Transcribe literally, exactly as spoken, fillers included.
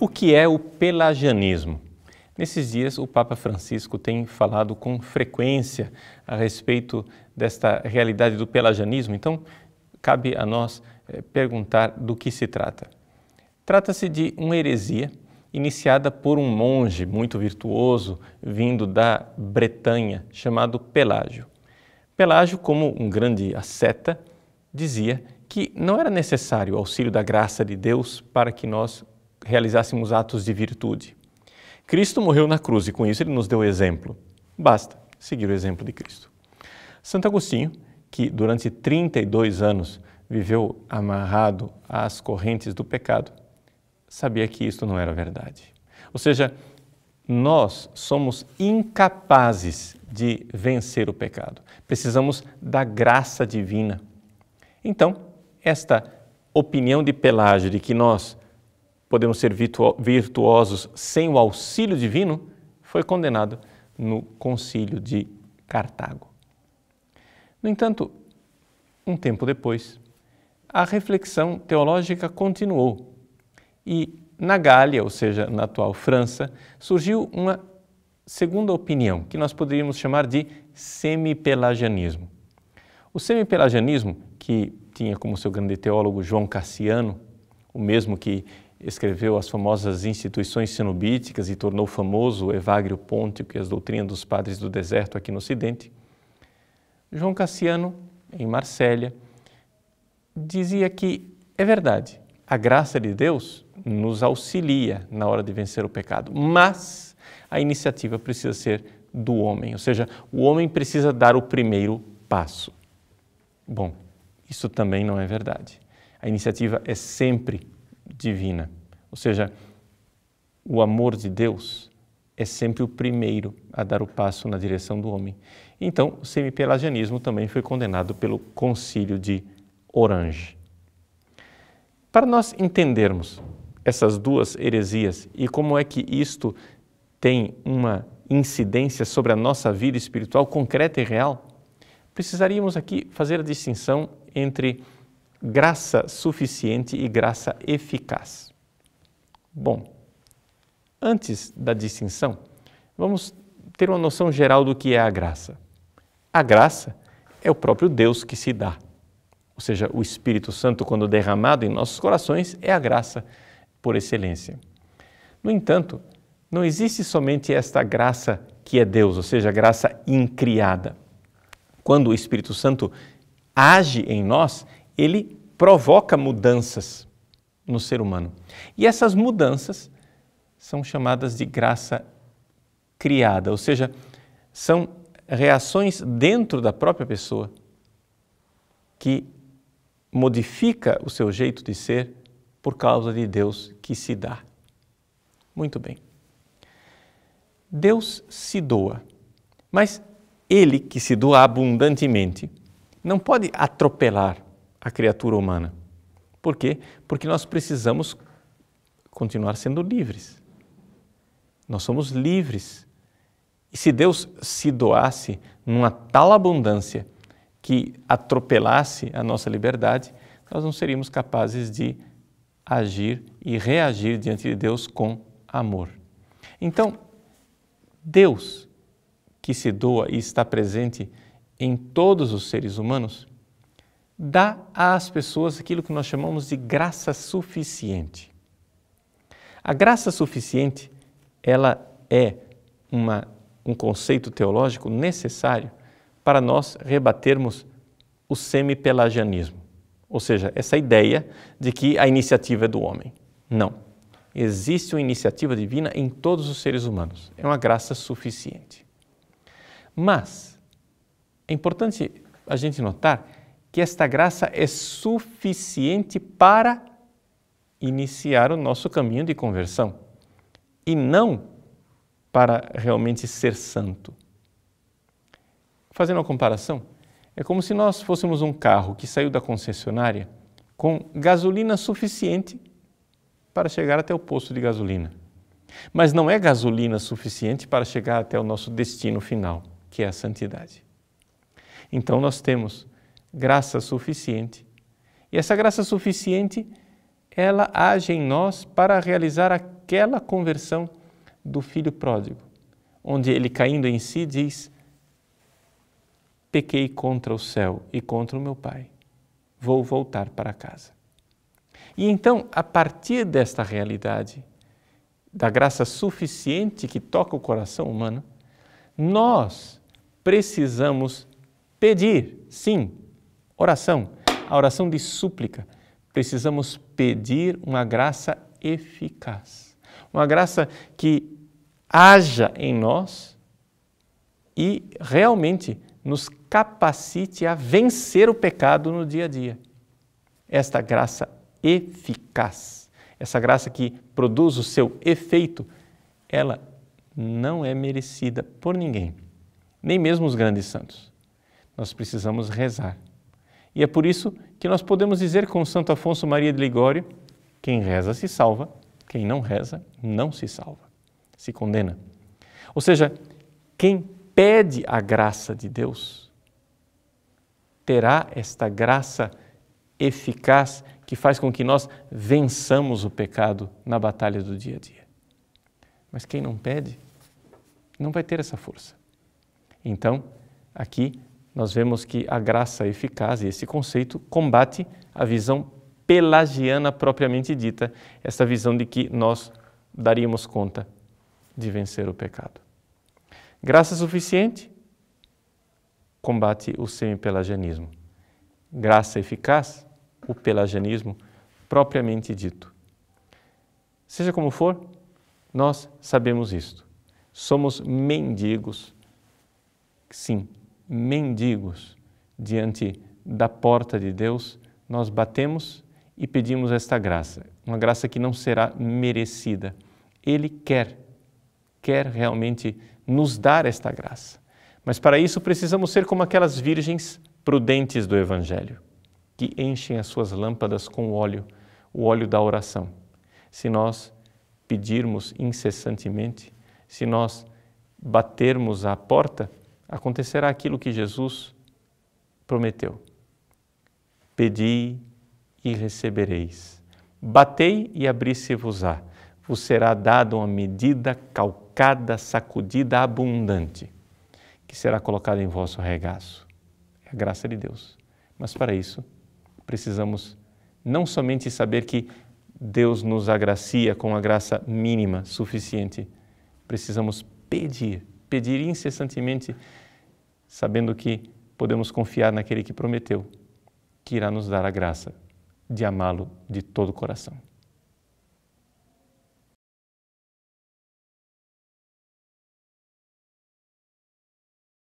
O que é o pelagianismo? Nesses dias, o Papa Francisco tem falado com frequência a respeito desta realidade do pelagianismo, então cabe a nós perguntar do que se trata. Trata-se de uma heresia iniciada por um monge muito virtuoso vindo da Bretanha, chamado Pelágio. Pelágio, como um grande asceta, dizia que não era necessário o auxílio da graça de Deus para que nós realizássemos atos de virtude. Cristo morreu na cruz e com isso ele nos deu exemplo. Basta seguir o exemplo de Cristo. Santo Agostinho, que durante trinta e dois anos viveu amarrado às correntes do pecado, sabia que isto não era verdade. Ou seja, nós somos incapazes de vencer o pecado. Precisamos da graça divina. Então, esta opinião de Pelágio de que nós podemos ser virtuosos sem o auxílio divino, foi condenado no concílio de Cartago. No entanto, um tempo depois, a reflexão teológica continuou e na Gália, ou seja, na atual França, surgiu uma segunda opinião, que nós poderíamos chamar de semipelagianismo. O semipelagianismo, que tinha como seu grande teólogo João Cassiano, o mesmo que escreveu as famosas Instituições Cenobíticas e tornou famoso o Evagrio Pôntico e as doutrinas dos padres do deserto aqui no Ocidente, João Cassiano, em Marselha, dizia que é verdade, a graça de Deus nos auxilia na hora de vencer o pecado, mas a iniciativa precisa ser do homem, ou seja, o homem precisa dar o primeiro passo. Bom, isso também não é verdade. A iniciativa é sempre divina, ou seja, o amor de Deus é sempre o primeiro a dar o passo na direção do homem. Então, o semipelagianismo também foi condenado pelo concílio de Orange. Para nós entendermos essas duas heresias e como é que isto tem uma incidência sobre a nossa vida espiritual concreta e real, precisaríamos aqui fazer a distinção entre graça suficiente e graça eficaz. Bom, antes da distinção, vamos ter uma noção geral do que é a graça. A graça é o próprio Deus que se dá, ou seja, o Espírito Santo, quando derramado em nossos corações, é a graça por excelência. No entanto, não existe somente esta graça que é Deus, ou seja, a graça incriada. Quando o Espírito Santo age em nós, ele provoca mudanças no ser humano. E essas mudanças são chamadas de graça criada, ou seja, são reações dentro da própria pessoa que modifica o seu jeito de ser por causa de Deus que se dá. Muito bem. Deus se doa, mas ele que se doa abundantemente não pode atropelar a criatura humana. Por quê? Porque nós precisamos continuar sendo livres. Nós somos livres. E se Deus se doasse numa tal abundância que atropelasse a nossa liberdade, nós não seríamos capazes de agir e reagir diante de Deus com amor. Então, Deus que se doa e está presente em todos os seres humanos, dá às pessoas aquilo que nós chamamos de graça suficiente. A graça suficiente, ela é uma, um conceito teológico necessário para nós rebatermos o semipelagianismo, ou seja, essa ideia de que a iniciativa é do homem. Não. Existe uma iniciativa divina em todos os seres humanos. É uma graça suficiente. Mas é importante a gente notar que esta graça é suficiente para iniciar o nosso caminho de conversão e não para realmente ser santo. Fazendo uma comparação, é como se nós fôssemos um carro que saiu da concessionária com gasolina suficiente para chegar até o posto de gasolina. Mas não é gasolina suficiente para chegar até o nosso destino final, que é a santidade. Então nós temos graça suficiente. E essa graça suficiente, ela age em nós para realizar aquela conversão do filho pródigo, onde ele, caindo em si, diz: pequei contra o céu e contra o meu pai, vou voltar para casa. E então, a partir desta realidade, da graça suficiente que toca o coração humano, nós precisamos pedir, sim, oração, a oração de súplica. Precisamos pedir uma graça eficaz, uma graça que haja em nós e realmente nos capacite a vencer o pecado no dia a dia. Esta graça eficaz, essa graça que produz o seu efeito, ela não é merecida por ninguém, nem mesmo os grandes santos. Nós precisamos rezar. E é por isso que nós podemos dizer com Santo Afonso Maria de Ligório: quem reza se salva, quem não reza não se salva, se condena. Ou seja, quem pede a graça de Deus terá esta graça eficaz que faz com que nós vençamos o pecado na batalha do dia a dia. Mas quem não pede não vai ter essa força. Então, aqui nós vemos que a graça eficaz, e esse conceito, combate a visão pelagiana propriamente dita, essa visão de que nós daríamos conta de vencer o pecado. Graça suficiente combate o semi-pelagianismo. Graça eficaz, o pelagianismo propriamente dito. Seja como for, nós sabemos isto. Somos mendigos, sim, mendigos diante da porta de Deus. Nós batemos e pedimos esta graça, uma graça que não será merecida. Ele quer, quer realmente nos dar esta graça. Mas para isso precisamos ser como aquelas virgens prudentes do Evangelho, que enchem as suas lâmpadas com óleo, o óleo da oração. Se nós pedirmos incessantemente, se nós batermos à porta, acontecerá aquilo que Jesus prometeu: pedi e recebereis, batei e abri-se-vos-á, vos será dada uma medida calcada, sacudida, abundante, que será colocada em vosso regaço. É a graça de Deus. Mas para isso precisamos não somente saber que Deus nos agracia com a graça mínima, suficiente, precisamos pedir, pedir incessantemente, sabendo que podemos confiar naquele que prometeu, que irá nos dar a graça de amá-lo de todo o coração.